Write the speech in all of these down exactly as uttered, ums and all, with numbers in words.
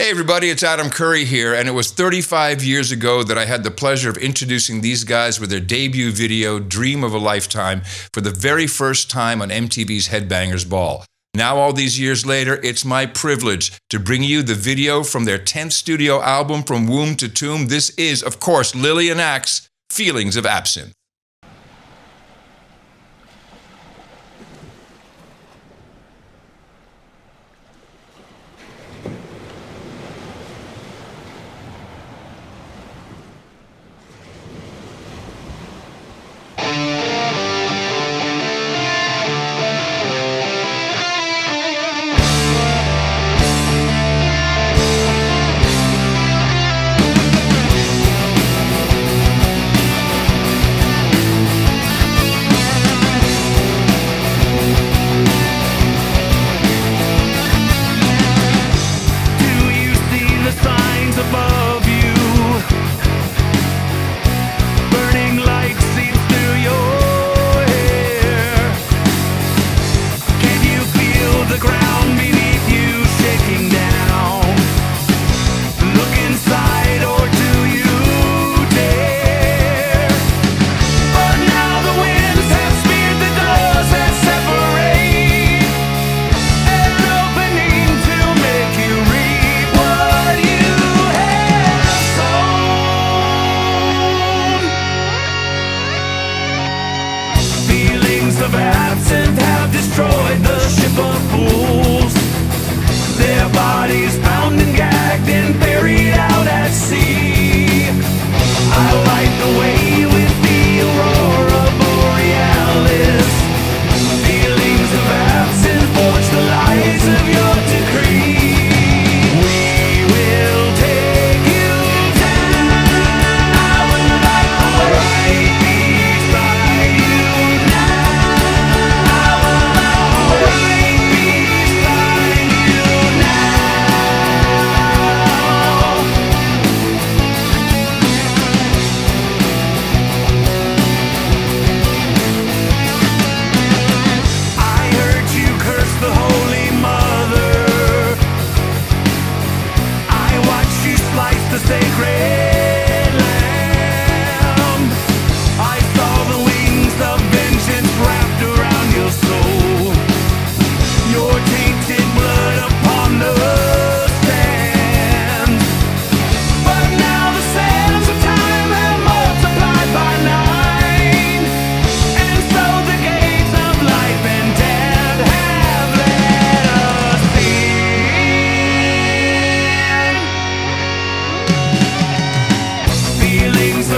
Hey everybody, it's Adam Curry here, and it was thirty-five years ago that I had the pleasure of introducing these guys with their debut video, Dream of a Lifetime, for the very first time on M T V's Headbangers Ball. Now, all these years later, it's my privilege to bring you the video from their tenth studio album, From Womb to Tomb. This is, of course, Lillian Axe, Feelings of Absinthe.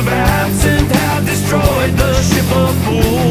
Of absinthe have destroyed the ship of fools.